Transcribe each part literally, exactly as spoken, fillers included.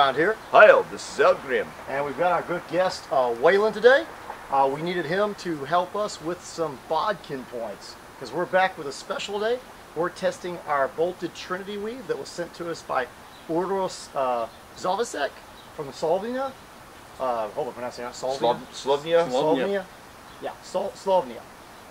around here. Hi, this is Eldgrim. And we've got our good guest, uh, Wayland, today. Uh, we needed him to help us with some bodkin points, because we're back with a special day. We're testing our Bolted Trinity Weave that was sent to us by Urdos uh, Zalvasek from Slovenia. Uh, hope I'm pronouncing that. Slovenia? Slovenia. Slovenia. Yeah, Sol Slovenia.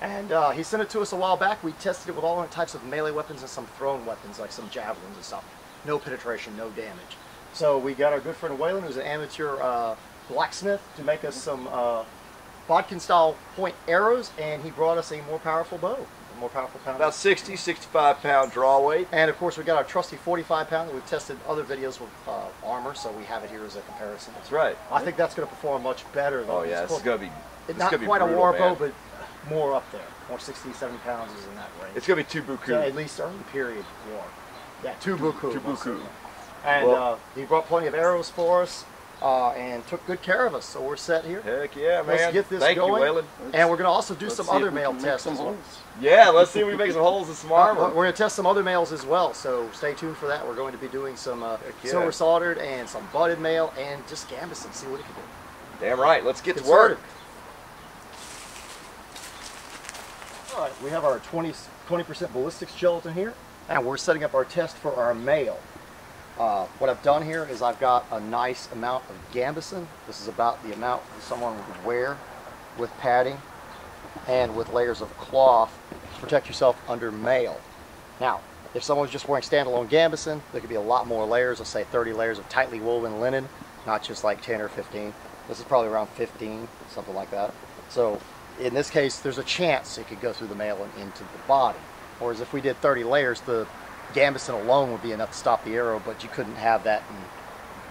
And uh, he sent it to us a while back. We tested it with all different types of melee weapons and some thrown weapons, like some javelins and stuff. No penetration, no damage. So we got our good friend Wayland, who's an amateur uh, blacksmith, to make us some uh, bodkin-style point arrows, and he brought us a more powerful bow. A more powerful pound. About sixty, sixty-five pound draw weight. And, of course, we got our trusty forty-five pound that we've tested other videos with uh, armor, so we have it here as a comparison. That's right. I think that's going to perform much better, though. Oh, yeah, it's going to be it's Not quite a war bow, but more up there. More sixty, seventy pounds is in that range. It's going to be two buku. Yeah, at least early period war. Yeah, two buku. Two buku. And well, uh, he brought plenty of arrows for us uh, and took good care of us, so we're set here. Heck yeah, man. Let's get this Thank going. You, Wayland. And we're going to also do some other mail tests. Well. Yeah, let's see if we make some holes in some armor. Uh, we're going to test some other mails as well, so stay tuned for that. We're going to be doing some uh, yeah. silver soldered and some budded mail and just gambeson, see what it can do. Damn right, let's get, get to work. All right, we have our twenty percent ballistics gelatin here, and we're setting up our test for our mail. Uh, what I've done here is I've got a nice amount of gambeson. This is about the amount that someone would wear with padding and with layers of cloth to protect yourself under mail. Now, if someone's just wearing standalone gambeson, there could be a lot more layers, let's say thirty layers of tightly woven linen, not just like ten or fifteen. This is probably around fifteen, something like that. So in this case, there's a chance it could go through the mail and into the body. Whereas if we did thirty layers, the gambeson alone would be enough to stop the arrow, but you couldn't have that in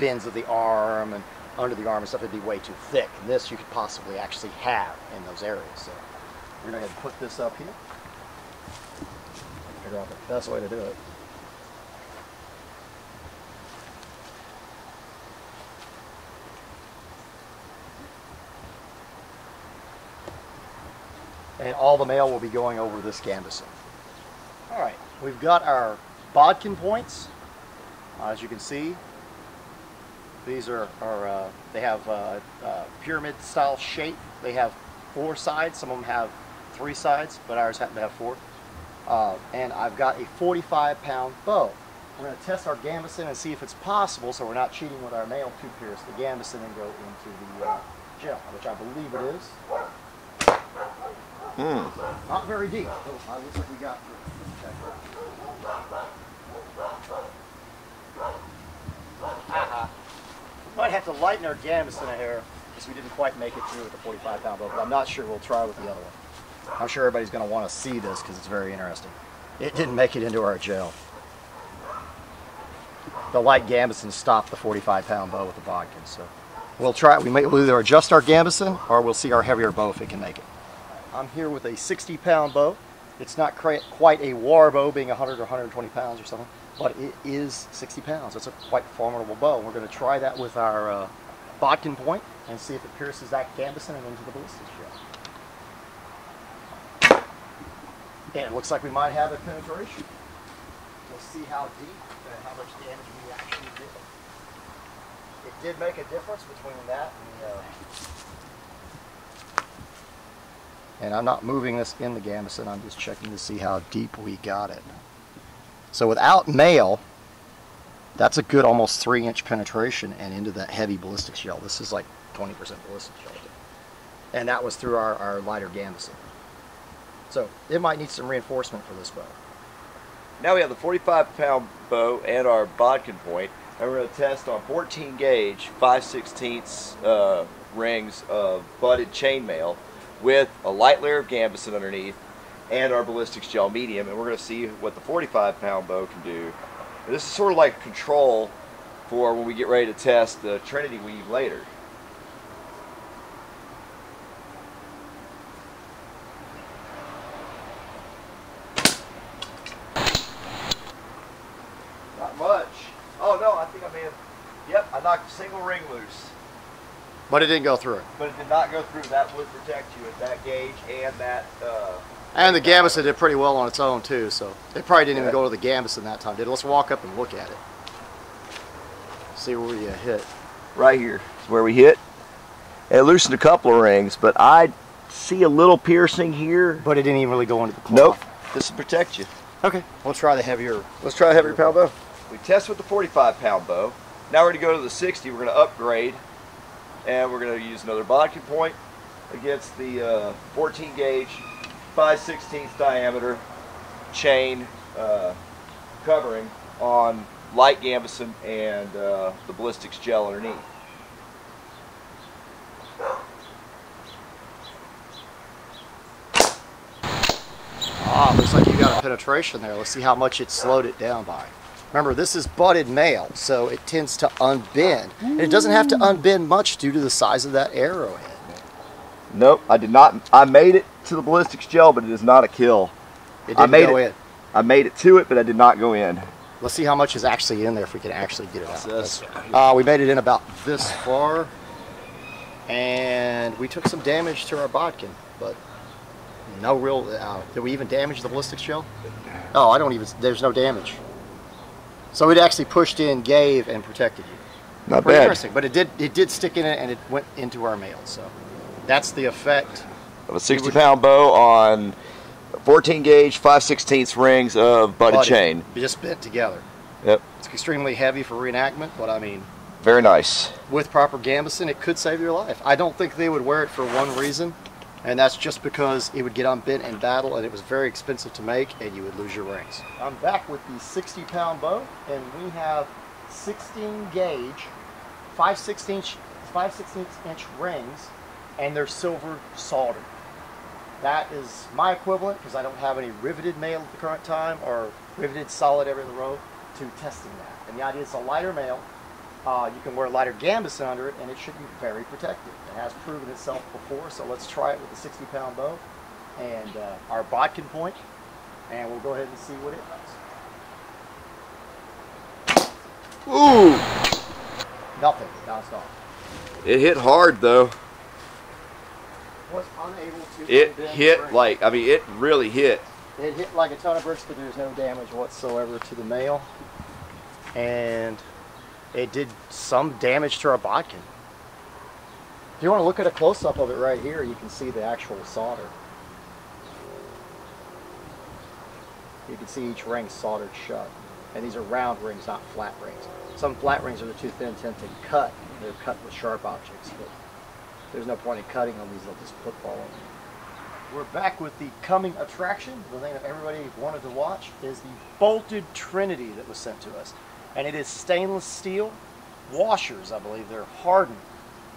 bends of the arm and under the arm and stuff. It'd be way too thick. And this you could possibly actually have in those areas. So we're going to go ahead and put this up here. Figure out the best way to do it. And all the mail will be going over this gambeson. All right, we've got our bodkin points. Uh, as you can see, these are, are uh, they have uh, uh, pyramid style shape. They have four sides. Some of them have three sides, but ours happen to have four. Uh, and I've got a forty-five pound bow. We're gonna test our gambeson and see if it's possible, so we're not cheating with our nail to pierce the gambeson and go into the uh, gel, which I believe it is. Mm. Not very deep. Oh, it looks like we got through. Uh-huh. Might have to lighten our gambeson here because we didn't quite make it through with the forty-five pound bow, but I'm not sure. We'll try with the other one. I'm sure everybody's going to want to see this because it's very interesting. It didn't make it into our gel. The light gambeson stopped the forty-five pound bow with the bodkin, so we'll try it. We may, we'll either adjust our gambeson or we'll see our heavier bow if it can make it. I'm here with a sixty pound bow. It's not quite a war bow, being one hundred or one hundred twenty pounds or something, but it is sixty pounds. That's a quite formidable bow. We're going to try that with our uh, bodkin point and see if it pierces that gambeson and into the ballistic shell. Yeah, it looks like we might have a penetration. We'll see how deep and how much damage we actually did. It did make a difference between that and the... Uh, And I'm not moving this in the gambeson, I'm just checking to see how deep we got it. So without mail, that's a good almost three inch penetration and into that heavy ballistic shell. This is like twenty percent ballistic shell. And that was through our, our lighter gambeson. So it might need some reinforcement for this bow. Now we have the forty-five pound bow and our bodkin point, and we're going to test our fourteen gauge five sixteenths uh, rings of budded chainmail with a light layer of gambeson underneath and our ballistics gel medium, and we're going to see what the forty-five pound bow can do. And this is sort of like control for when we get ready to test the Trinity Weave later. Not much. Oh no, I think I may have, yep, I knocked a single ring loose. But it didn't go through. But it did not go through. That would protect you at that gauge and that... Uh, and the gambeson did pretty well on its own, too, so it probably didn't yeah. even go to the gambeson that time, did it? Let's walk up and look at it. see where you hit. Right here is where we hit. It loosened a couple of rings, but I see a little piercing here. But it didn't even really go into the cloth. Nope. This will protect you. Okay. Let's try the heavier. Let's try a heavier pound bow. We test with the forty-five pound bow. Now we're going to go to the sixty. We're going to upgrade. And we're going to use another bodkin point against the uh, fourteen gauge, five sixteenths diameter chain uh, covering on light gambeson and uh, the ballistics gel underneath. Ah, looks like you got a penetration there. Let's see how much it slowed it down by. Remember, this is butted mail, so it tends to unbend. And it doesn't have to unbend much due to the size of that arrowhead. Nope, I did not. I made it to the ballistics gel, but it is not a kill. It didn't I made go it, in. I made it to it, but I did not go in. Let's see how much is actually in there if we can actually get it out. That's, uh, we made it in about this far, and we took some damage to our bodkin, but no real. Uh, did we even damage the ballistics gel? Oh, I don't even. There's no damage. So it actually pushed in, gave, and protected you. Not Pretty bad. Interesting, but it did. It did stick in it, and it went into our mail. So that's the effect of a sixty pound bow on fourteen gauge, five sixteenths rings of butted Buddy. chain. You just bent together. Yep. It's extremely heavy for reenactment, but I mean. Very nice. With proper gambeson, it could save your life. I don't think they would wear it for one reason, and that's just because it would get unbent in battle, and it was very expensive to make, and you would lose your rings. I'm back with the sixty pound bow, and we have sixteen gauge, five sixteenths inch rings, and they're silver soldered. That is my equivalent, because I don't have any riveted mail at the current time or riveted solid every row to testing that. And the idea is a lighter mail. Uh, you can wear a lighter gambeson under it, and it should be very protective. It has proven itself before, so let's try it with the sixty pound bow and uh, our bodkin point, and we'll go ahead and see what it does. Ooh! Nothing. No, it's not. It hit hard, though. Was unable to it hit bricks. like I mean it really hit it hit like a ton of bricks, but there's no damage whatsoever to the mail, and it did some damage to our bodkin. If you want to look at a close-up of it right here, you can see the actual solder. You can see each ring soldered shut, and these are round rings, not flat rings. Some flat rings are too thin, tend to cut. They're cut with sharp objects, but there's no point in cutting on these, they'll just football on them. We're back with the coming attraction. The thing that everybody wanted to watch is the Bolted Trinity that was sent to us. And it is stainless steel washers, I believe. They're hardened.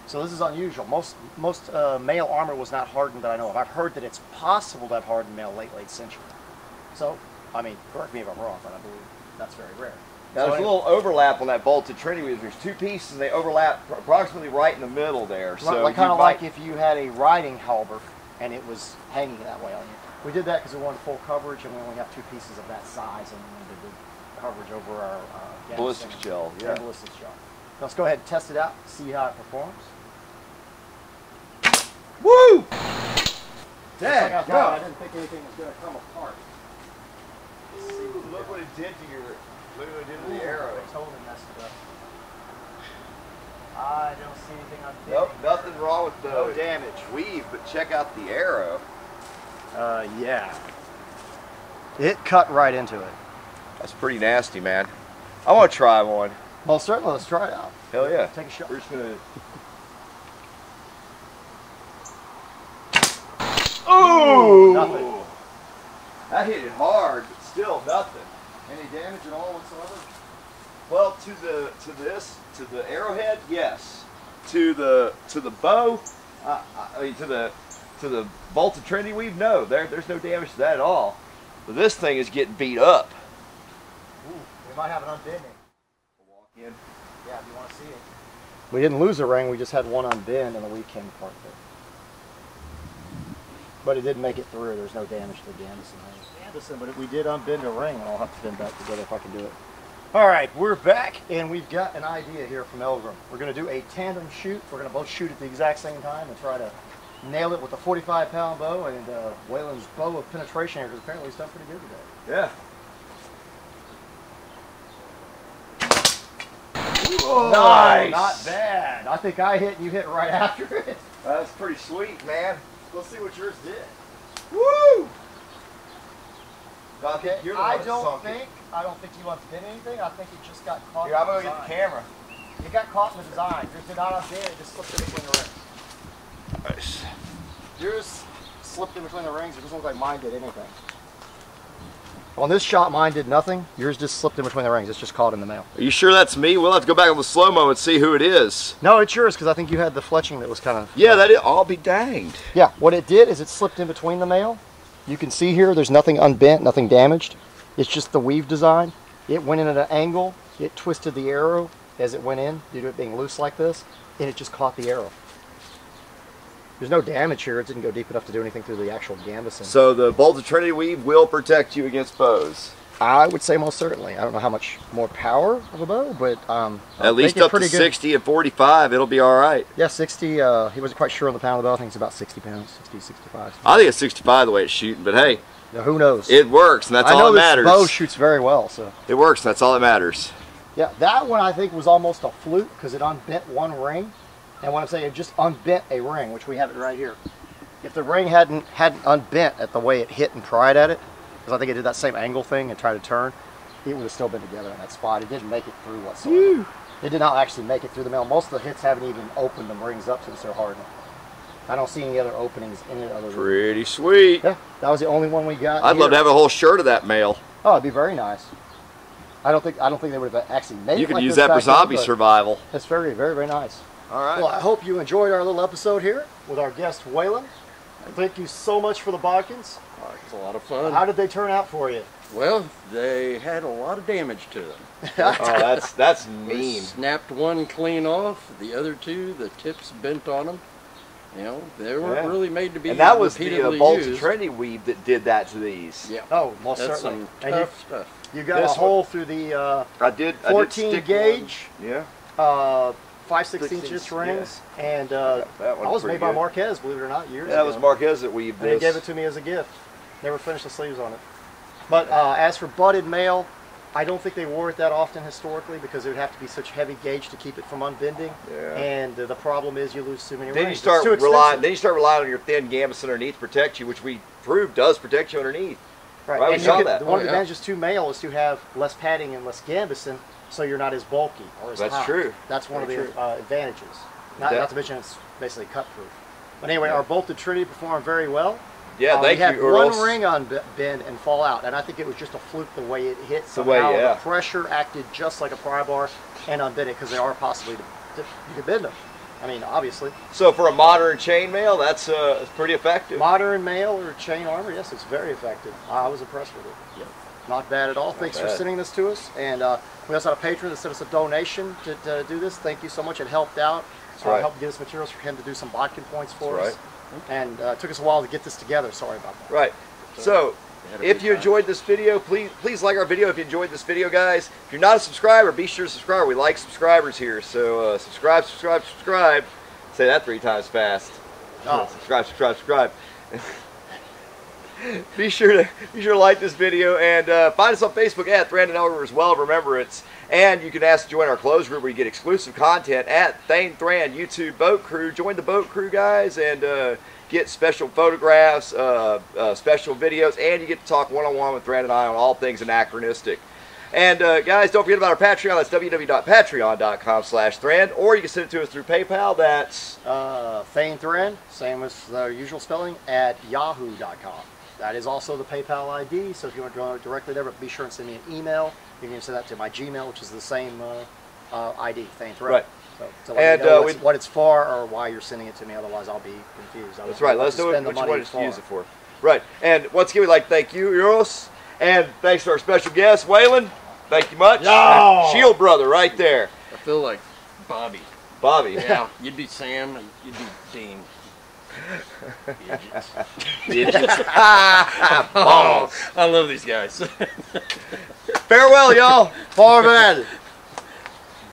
So this is unusual. Most most uh, mail armor was not hardened that I know of. I've heard that it's possible to have hardened mail late, late century. So, I mean, correct me if I'm wrong, but I believe that's very rare. Now, there's a little overlap on that Bolted Trinity. There's two pieces, and they overlap approximately right in the middle there. So like, kind of like if you had a riding halberd and it was hanging that way on you. We did that because we wanted full coverage, and we only have two pieces of that size, and we wanted to do coverage over our uh, ballistics gel. Yeah. Ballistics gel. Now, let's go ahead and test it out, see how it performs. Woo! Dang! Like I, I didn't think anything was going to come apart. Ooh, look what it did to your. Look what it did to the arrow. I totally messed it up. I don't see anything on the Nope, nothing wrong with the no damage weave, but check out the arrow. Uh, yeah. It cut right into it. That's pretty nasty, man. I want to try one. Well, certainly, let's try it out. Hell yeah. Take a shot. We're just going to... Ooh! Nothing. That hit it hard, but still nothing. Any damage at all whatsoever? Well, to the to this to the arrowhead, yes. To the to the bow, uh, I mean to the to the Bolted Trinity Weave, no. There there's no damage to that at all. But this thing is getting beat up. Ooh, we might have an unbending. We'll walk in. Yeah, if you want to see it. We didn't lose a ring. We just had one unbend, and the weave came apart there. But it didn't make it through. There's no damage to the gambeson. Listen, but if we did unbend a ring, and I'll have to bend back together if I can do it. All right, we're back, and we've got an idea here from Eldgrim. We're going to do a tandem shoot. We're going to both shoot at the exact same time and try to nail it with a forty-five pound bow and uh, Wayland's bow of penetration here, because apparently he's done pretty good today. Yeah. Whoa, nice! Not bad. I think I hit and you hit right after it. That's pretty sweet, man. Let's see what yours did. Woo! Okay, I don't think, I don't think you undid anything. I think it just got caught in the design. Yeah, I'm going to get the camera. It got caught in the design. Yours did not undid it. It just slipped in between the rings. Nice. Yours slipped in between the rings. It doesn't look like mine did anything. On this shot, mine did nothing. Yours just slipped in between the rings. It's just caught in the mail. Are you sure that's me? We'll have to go back on the slow-mo and see who it is. No, it's yours, because I think you had the fletching that was kind of... Yeah, that is, I'll be danged. Yeah, what it did is it slipped in between the mail. You can see here, there's nothing unbent, nothing damaged. It's just the weave design. It went in at an angle. It twisted the arrow as it went in, due to it being loose like this, and it just caught the arrow. There's no damage here. It didn't go deep enough to do anything through the actual gambeson. So the Bolted Trinity Weave will protect you against bows? I would say most certainly. I don't know how much more power of a bow, but... Um, At least up to sixty and forty-five, it'll be all right. Yeah, sixty. Uh, he wasn't quite sure on the pound of the bow. I think it's about sixty pounds, sixty, sixty-five. I think it's sixty-five the way it's shooting, but hey. Now, who knows? It works, and that's all that matters. I know this bow shoots very well, so... It works, and that's all that matters. Yeah, that one I think was almost a fluke because it unbent one ring. And what I'm saying, it just unbent a ring, which we have it right here. If the ring hadn't hadn't unbent at the way it hit and pried at it, because I think it did that same angle thing and tried to turn, it would have still been together in that spot. It didn't make it through whatsoever. Whew. It did not actually make it through the mail. Most of the hits haven't even opened the rings up since they're hardened. I don't see any other openings in it other. Pretty room. Sweet. Yeah, that was the only one we got. I'd here. love to have a whole shirt of that mail. Oh, it'd be very nice. I don't think I don't think they would have actually made. You could like use that for zombie in, survival. It's very very very nice. All right. Well, I hope you enjoyed our little episode here with our guest, Wayland. Thank you so much for the bodkins. Oh, it's a lot of fun. How did they turn out for you? Well, they had a lot of damage to them. Oh, that's, that's mean. They snapped one clean off. The other two, the tips bent on them. You know, they weren't yeah. really made to be repeatedly used. And that was the uh, Bolted Trinity Weave that did that to these. Yeah. Oh, most that's certainly. Some tough you, stuff. You got this a hole one. through the uh, I did, fourteen gauge. One. Yeah. Uh, five sixteenths rings, yeah. and uh, that, that I was made good. by Marquez, believe it or not, years yeah, that ago. That was Marquez that weaved this. And he gave it to me as a gift. Never finished the sleeves on it. But uh, as for budded mail, I don't think they wore it that often historically because it would have to be such heavy gauge to keep it from unbending. Yeah. And uh, the problem is you lose too many then rings. You start relying, then you start relying on your thin gambeson underneath to protect you, which we proved does protect you underneath. Right. right? We saw could, that. One oh, of the yeah. advantages to mail is to have less padding and less gambeson, so you're not as bulky or as That's hot. true. That's one Very of the uh, advantages. Not, not to mention it's basically cut-proof. But anyway, yeah. our Bolted Trinity performed very well. Yeah, uh, thank we had you, one Urdos. ring on bend and fall out, and I think it was just a fluke the way it hit. Somehow the, way, yeah. the pressure acted just like a pry bar and unbent it because they are possibly to, to, you can bend them. I mean, obviously. So for a modern chainmail, that's uh, pretty effective. Modern mail or chain armor, yes, it's very effective. I was impressed with it. Yeah. Not bad at all. Not Thanks bad. for sending this to us. And uh, we also had a patron that sent us a donation to, to do this. Thank you so much. It helped out. That's right. Uh, helped get us materials for him to do some bodkin points for That's us. Right. And uh, it took us a while to get this together. Sorry about that. Right. So, so if you time. enjoyed this video, please please like our video if you enjoyed this video, guys. If you're not a subscriber, be sure to subscribe. We like subscribers here. So uh, subscribe, subscribe, subscribe. Say that three times fast. Oh. Subscribe, subscribe, subscribe. Be sure to be sure to like this video and uh, find us on Facebook at Thrand and Eldgrim as well. Remember it's and you can ask to join our closed group where you get exclusive content at Thane Thrand YouTube Boat Crew. Join the boat crew, guys, and uh, get special photographs, uh, uh, special videos, and you get to talk one-on-one with Thrand and I on all things anachronistic. And uh, guys, don't forget about our Patreon. That's w w w dot patreon dot com slash Thrand, or you can send it to us through PayPal. That's uh, Thane Thrand, same as the usual spelling at yahoo dot com. That is also the PayPal I D, so if you want to go directly there, but be sure and send me an email. You can send that to my Gmail, which is the same uh, uh, I D. Thanks, right? Right. So, so let and, me know uh, what's, what it's for or why you're sending it to me, otherwise I'll be confused. I that's right. Let's know what you want to use it for. Right. And once again, we'd like to thank you, Urdos, and thanks to our special guest, Wayland. Thank you much. No. Shield brother right there. I feel like Bobby. Bobby. Yeah, you'd be Sam and you'd be Dean. Digits. Digits. Oh, I love these guys. Farewell, y'all. Farewell.